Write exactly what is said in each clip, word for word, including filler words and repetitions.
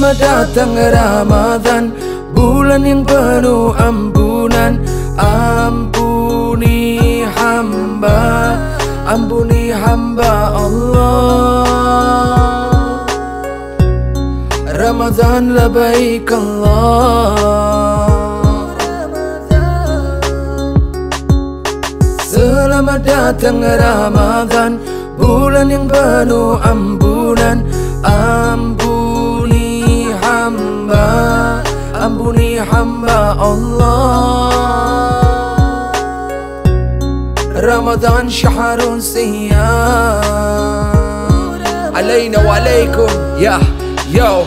Selamat datang Ramadhan, bulan yang penuh ampunan. Ampuni hamba, ampuni hamba Allah. Ramadhan labaik Allah. Selamat datang Ramadhan, bulan yang penuh ampunan. Ampuni hamba, ampuni hamba Allah. Ramadhan syahrun siyam alaina wa alaikum. Ya, yo,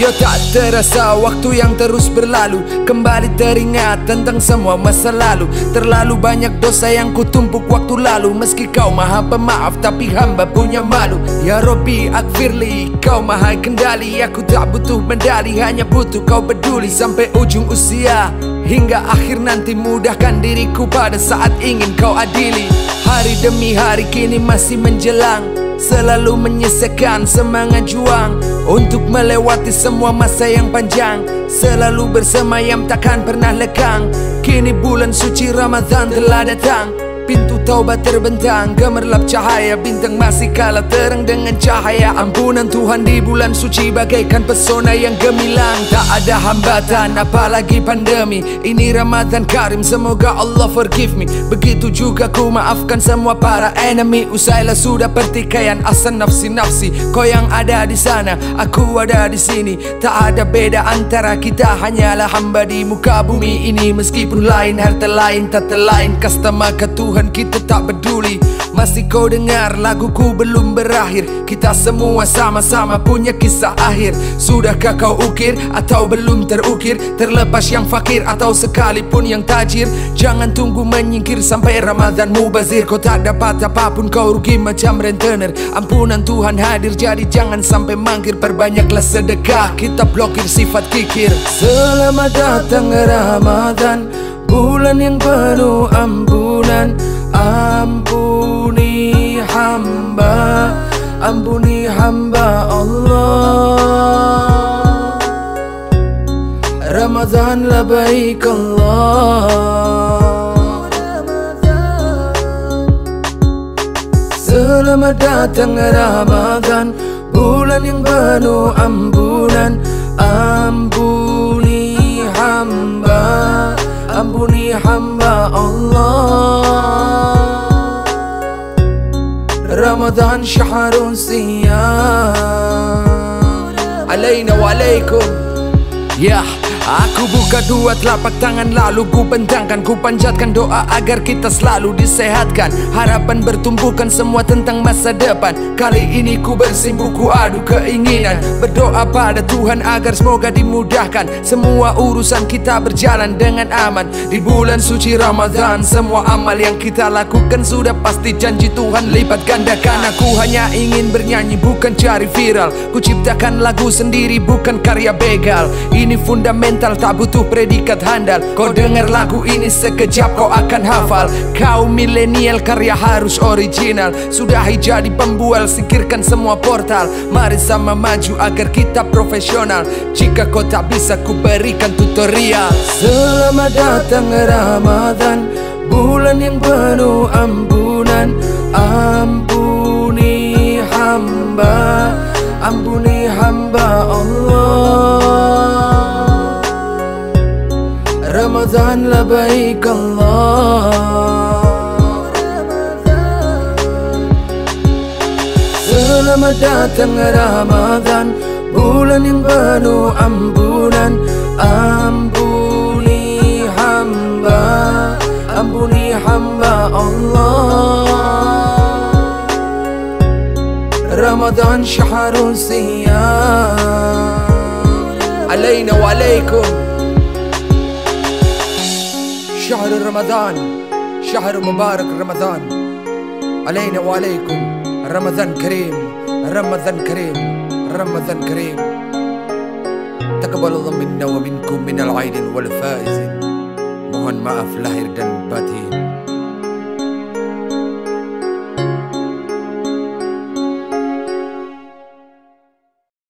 yo tak terasa waktu yang terus berlalu. Kembali teringat tentang semua masa lalu. Terlalu banyak dosa yang kutumpuk waktu lalu. Meski kau maha pemaaf tapi hamba punya malu. Ya Rabbi aghfirli, kau maha kendali. Aku tak butuh medali, hanya butuh kau peduli. Sampai ujung usia hingga akhir nanti, mudahkan diriku pada saat ingin kau adili. Hari demi hari kini masih menjelang, selalu menyisakan semangat juang untuk melewati semua masa yang panjang. Selalu bersemayam takkan pernah lekang. Kini bulan suci Ramadhan telah datang. Pintu taubat terbentang, gemerlap cahaya. Bintang masih kalah terang dengan cahaya ampunan Tuhan di bulan suci, bagaikan pesona yang gemilang. Tak ada hambatan, apalagi pandemi. Ini Ramadhan Karim, semoga Allah forgive me. Begitu juga ku maafkan semua para enemy. Usailah sudah pertikaian asal nafsi-nafsi. Kau yang ada di sana, aku ada di sini. Tak ada beda antara kita, hanyalah hamba di muka bumi ini. Meskipun lain, harta lain, tata lain, kasta maka Tuhan kita tak peduli. Masih kau dengar laguku belum berakhir. Kita semua sama-sama punya kisah akhir. Sudahkah kau ukir atau belum terukir? Terlepas yang fakir atau sekalipun yang tajir, jangan tunggu menyingkir sampai Ramadhan mubazir. Kau tak dapat apapun, kau rugi macam rentener. Ampunan Tuhan hadir, jadi jangan sampai mangkir. Perbanyaklah sedekah, kita blokir sifat kikir. Selamat datang Ramadhan, bulan yang penuh ampunan. Ampuni hamba, ampuni hamba Allah. Ramadhan labaik Allah. Selamat datang Ramadhan, bulan yang penuh ampunan. Ampuni hamba, ampuni hamba Allah. Ramadhan syahrun siyam alaina wa alaikum. Ya, aku buka dua telapak tangan lalu ku bentangkan, ku panjatkan doa agar kita selalu disehatkan. Harapan bertumpukan semua tentang masa depan. Kali ini ku bersimpu, ku adu keinginan. Berdoa pada Tuhan agar semoga dimudahkan. Semua urusan kita berjalan dengan aman. Di bulan suci Ramadhan, semua amal yang kita lakukan sudah pasti janji Tuhan lipat gandakan. Aku hanya ingin bernyanyi bukan cari viral. Ku ciptakan lagu sendiri bukan karya begal. Ini fundamental, tak butuh predikat handal. Kau dengar lagu ini sekejap kau akan hafal. Kau milenial, karya harus original. Sudahi jadi pembual, singkirkan semua portal. Mari sama maju agar kita profesional. Jika kau tak bisa, ku berikan tutorial. Selamat datang Ramadhan, bulan yang penuh ampunan. Ampuni hamba, ampuni hamba Allah. Ramadhan labaik Allah. Selamat datang Ramadhan, bulan yang penuh ampunan. Ampuni hamba, ampuni hamba Allah. Ramadhan syahrun siyam alaina wa alaikum. شهر رمضان شهر مبارك رمضان علينا وعليكم. رمضان كريم رمضان كريم رمضان كريم. تقبل الله منا ومنكم من العيد والفائز. Mohon maaf lahir dan batin.